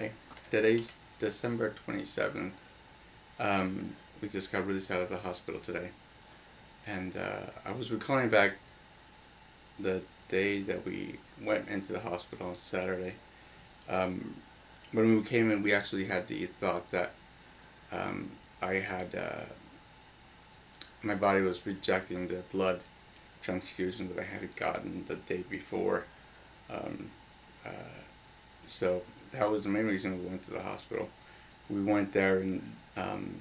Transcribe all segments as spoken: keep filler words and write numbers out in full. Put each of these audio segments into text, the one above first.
Hi, today's December twenty-seventh. Um, we just got released out of the hospital today. And uh, I was recalling back the day that we went into the hospital on Saturday. Um, when we came in, we actually had the thought that um, I had, uh, my body was rejecting the blood transfusion that I had gotten the day before. Um, uh, So that was the main reason we went to the hospital. We went there and um,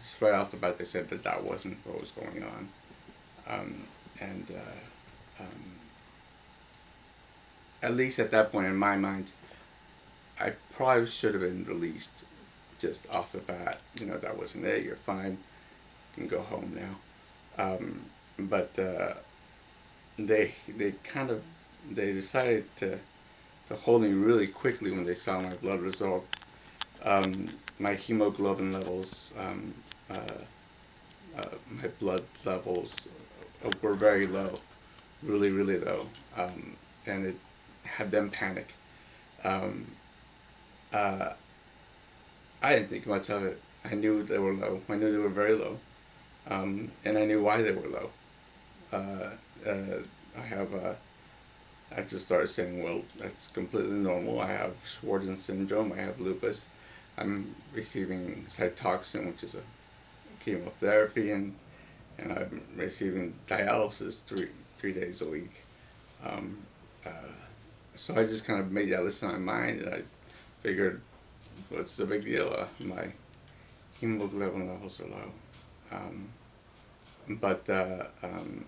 just right off the bat they said that that wasn't what was going on. Um, and uh, um, at least at that point in my mind, I probably should have been released just off the bat. You know, that wasn't it, you're fine, you can go home now. Um, but uh, they, they kind of, they decided to to hold me really quickly when they saw my blood result. Um, my hemoglobin levels, um, uh, uh, my blood levels were very low, really, really low, um, and it had them panic. Um, uh, I didn't think much of it. I knew they were low. I knew they were very low, um, and I knew why they were low. Uh, uh, I have a uh, I just started saying, well, that's completely normal. I have Sjogren's syndrome, I have lupus. I'm receiving cytoxin, which is a chemotherapy, and, and I'm receiving dialysis three, three days a week. Um, uh, so I just kind of made that list in my mind, and I figured, what's the big deal? Uh, my hemoglobin levels are low. Um, but, uh, um,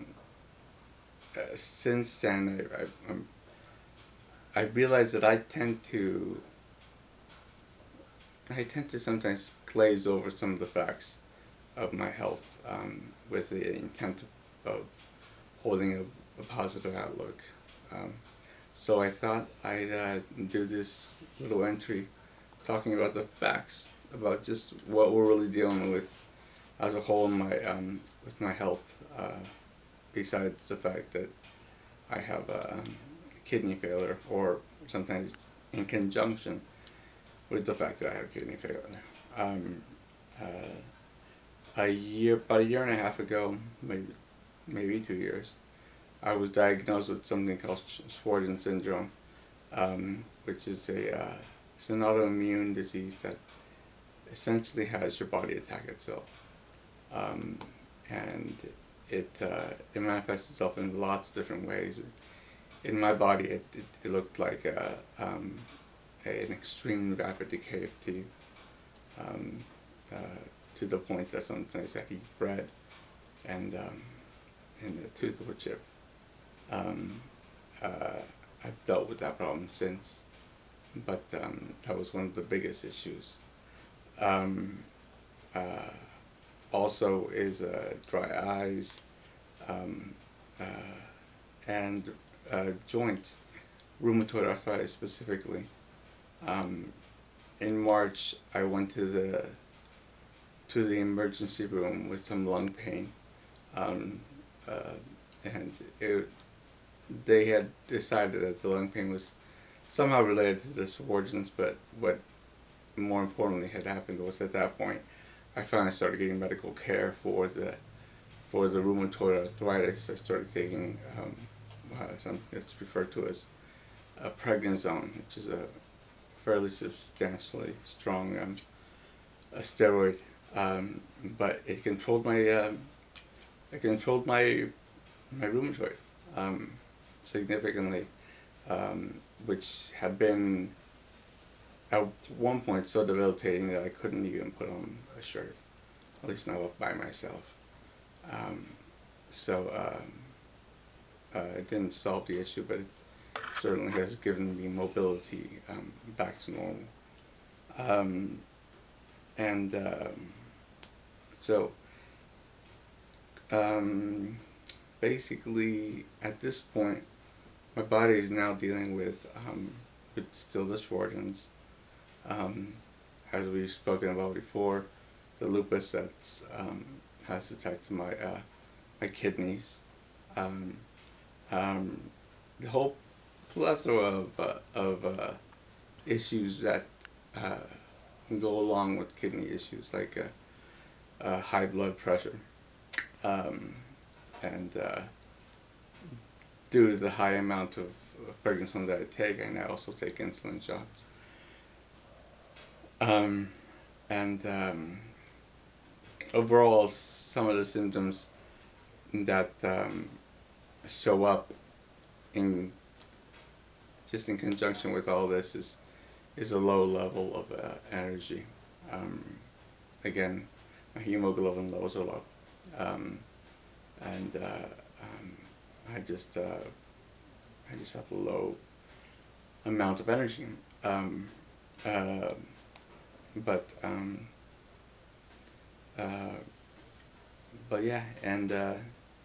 Uh, since then, I, I, um, I realized that I tend to, I tend to sometimes glaze over some of the facts of my health um, with the intent of holding a, a positive outlook. Um, so I thought I'd uh, do this little entry talking about the facts, about just what we're really dealing with as a whole in my, um, with my health. Uh, Besides the fact that I have a um, kidney failure, or sometimes in conjunction with the fact that I have kidney failure. Um, uh, a year, about a year and a half ago, maybe, maybe two years, I was diagnosed with something called Sjogren's syndrome, um, which is a uh, it's an autoimmune disease that essentially has your body attack itself, um, and It, uh, it manifests itself in lots of different ways. In my body, it, it, it looked like a, um, a, an extreme rapid decay of teeth, um, uh, to the point that sometimes I eat bread and, um, and the tooth would chip. Um, uh, I've dealt with that problem since, but um, that was one of the biggest issues. Um, uh, Also is uh, dry eyes, um, uh, and uh, joints, rheumatoid arthritis specifically. Um, in March, I went to the to the emergency room with some lung pain, um, uh, and it, they had decided that the lung pain was somehow related to the Sjogren's, but what more importantly had happened was at that point, I finally started getting medical care for the for the rheumatoid arthritis. I started taking um, uh, something that's referred to as a prednisone, which is a fairly substantially strong um, a steroid, um, but it controlled my um, it controlled my my rheumatoid um, significantly, um, which had been at one point so debilitating that I couldn't even put on a shirt, at least not by myself. Um, so um, uh, it didn't solve the issue, but it certainly has given me mobility um, back to normal. Um, and um, so um, basically at this point, my body is now dealing with, um, with still the Sjogren's. Um, as we've spoken about before, the lupus that's um, has attacked my uh, my kidneys, um, um, the whole plethora of uh, of uh, issues that uh, go along with kidney issues like uh, uh, high blood pressure, um, and uh, due to the high amount of prednisone that I take, and I also take insulin shots. Um, and um, overall, some of the symptoms that um, show up in just in conjunction with all this is is a low level of uh, energy. Um, again, my hemoglobin levels are low, um, and uh, um, I just uh, I just have a low amount of energy. Um, uh, but um, uh, but yeah, and uh,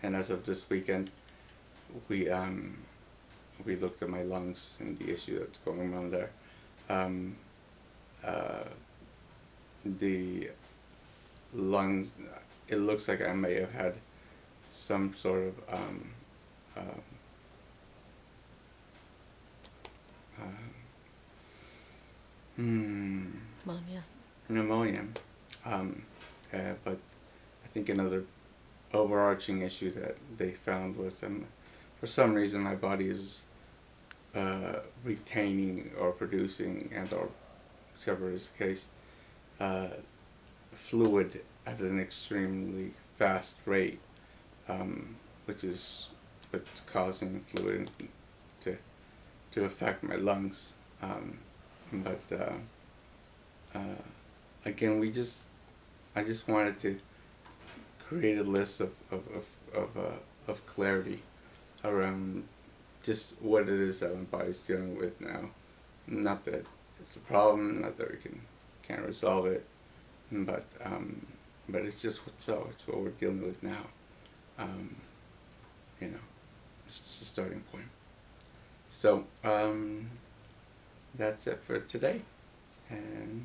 and as of this weekend, we um, we looked at my lungs and the issue that's going on there. Um, uh, the lungs, it looks like I may have had some sort of um, um, uh, hmm, pneumonia. Pneumonia. Um, uh, but I think another overarching issue that they found was um, for some reason my body is Uh, retaining or producing, and or whichever is the case, uh, fluid at an extremely fast rate, um, which is what's causing fluid to to affect my lungs. Um, but uh, uh, again, we just I just wanted to create a list of of of of, uh, of clarity around just what it is that my body's dealing with now. Not that it's a problem, not that we can can't resolve it, but um, but it's just what's up. It's what we're dealing with now. Um, you know, it's just a starting point. So um, that's it for today, and